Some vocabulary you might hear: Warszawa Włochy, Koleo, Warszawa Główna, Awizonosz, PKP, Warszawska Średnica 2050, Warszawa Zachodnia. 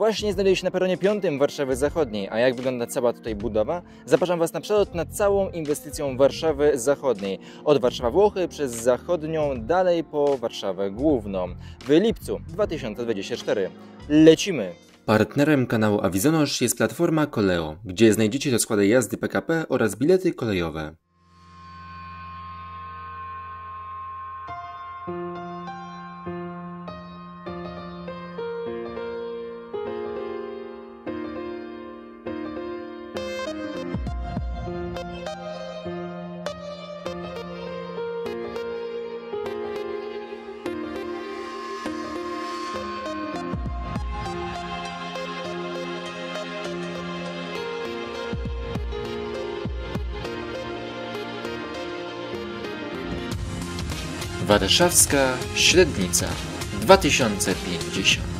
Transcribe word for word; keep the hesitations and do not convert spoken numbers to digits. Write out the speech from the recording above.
Właśnie znajduje się na peronie piątym Warszawy Zachodniej, a jak wygląda cała tutaj budowa? Zapraszam Was na przelot nad całą inwestycją Warszawy Zachodniej. Od Warszawa Włochy przez Zachodnią, dalej po Warszawę Główną. W lipcu dwa tysiące dwudziestego czwartego. Lecimy! Partnerem kanału Awizonosz jest platforma Koleo, gdzie znajdziecie rozkłady jazdy P K P oraz bilety kolejowe. Warszawska Średnica dwa tysiące pięćdziesiąt.